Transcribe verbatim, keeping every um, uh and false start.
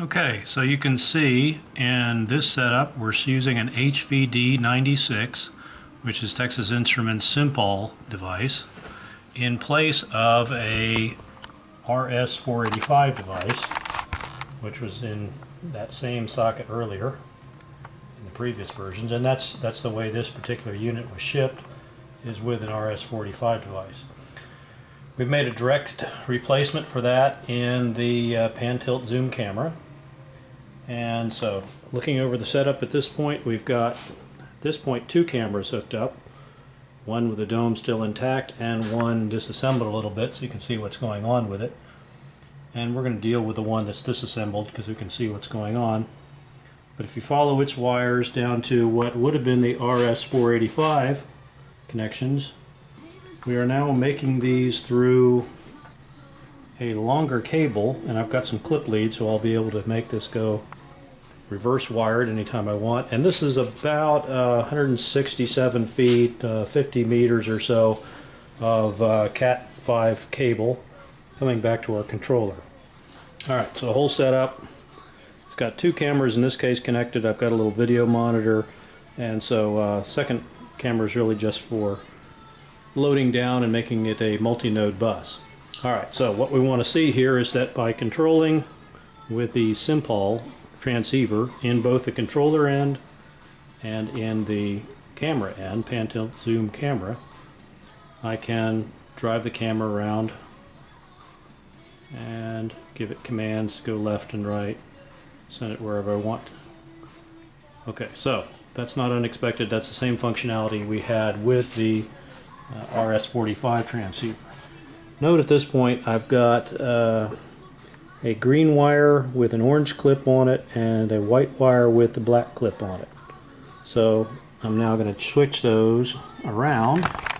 Okay, so you can see in this setup we're using an H V D ninety-six, which is Texas Instruments SymPol device, in place of a R S four eighty-five device, which was in that same socket earlier in the previous versions, and that's that's the way this particular unit was shipped, is with an R S four eighty-five device. We've made a direct replacement for that in the uh, pan tilt zoom camera. And so, looking over the setup at this point, we've got at this point two cameras hooked up, one with the dome still intact and one disassembled a little bit so you can see what's going on with it. And we're going to deal with the one that's disassembled because we can see what's going on. But if you follow its wires down to what would have been the R S four eighty-five connections, we are now making these through a longer cable, and I've got some clip leads, so I'll be able to make this go reverse wired anytime I want. And this is about uh, one hundred sixty-seven feet, uh, fifty meters or so of uh, Cat five cable coming back to our controller. Alright, so the whole setup, it's got two cameras in this case connected. I've got a little video monitor, and so uh, second camera is really just for loading down and making it a multi-node bus. Alright, so what we want to see here is that by controlling with the SymPol transceiver in both the controller end and in the camera end, pan tilt zoom camera, I can drive the camera around and give it commands, go left and right, send it wherever I want. Okay, so that's not unexpected. That's the same functionality we had with the Uh, R S four eighty-five transceiver. Note at this point I've got uh, a green wire with an orange clip on it and a white wire with a black clip on it. So I'm now going to switch those around.